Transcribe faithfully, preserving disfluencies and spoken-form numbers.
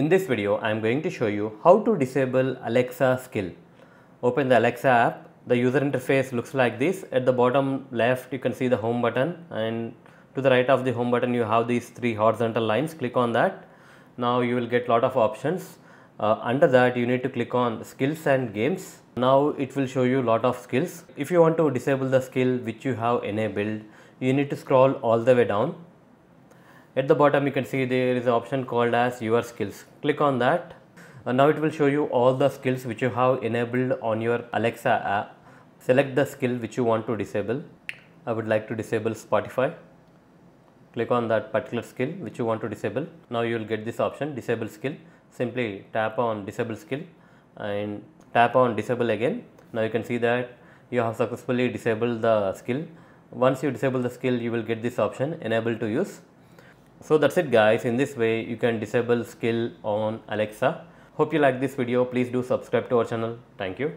In this video, I am going to show you how to disable Alexa skill. Open the Alexa app. The user interface looks like this. At the bottom left, you can see the home button, and to the right of the home button, you have these three horizontal lines. Click on that. Now you will get lot of options. Uh, under that, you need to click on skills and games. Now it will show you lot of skills. If you want to disable the skill which you have enabled, you need to scroll all the way down. At the bottom, you can see there is an option called as your skills. Click on that. And now it will show you all the skills which you have enabled on your Alexa app. Select the skill which you want to disable. I would like to disable Spotify. Click on that particular skill which you want to disable. Now you will get this option, disable skill. Simply tap on disable skill and tap on disable again. Now you can see that you have successfully disabled the skill. Once you disable the skill, you will get this option, enable to use. So that's it guys, in this way you can disable skill on Alexa. Hope you like this video. Please do subscribe to our channel. Thank you.